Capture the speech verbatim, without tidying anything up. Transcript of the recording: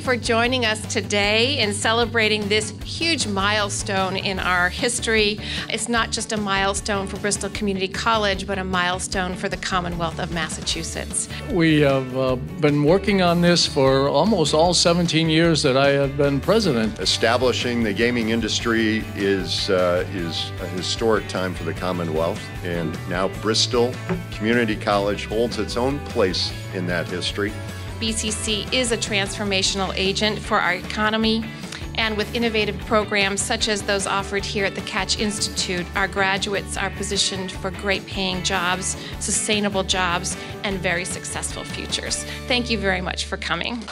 you for joining us today in celebrating this huge milestone in our history. It's not just a milestone for Bristol Community College, but a milestone for the Commonwealth of Massachusetts. We have uh, been working on this for almost all seventeen years that I have been president. Establishing the gaming industry is, uh, is a historic time for the Commonwealth, and now Bristol Community College holds its own place in that history. B C C is a transformational agent for our economy, and with innovative programs such as those offered here at the CATCH Institute, our graduates are positioned for great paying jobs, sustainable jobs, and very successful futures. Thank you very much for coming.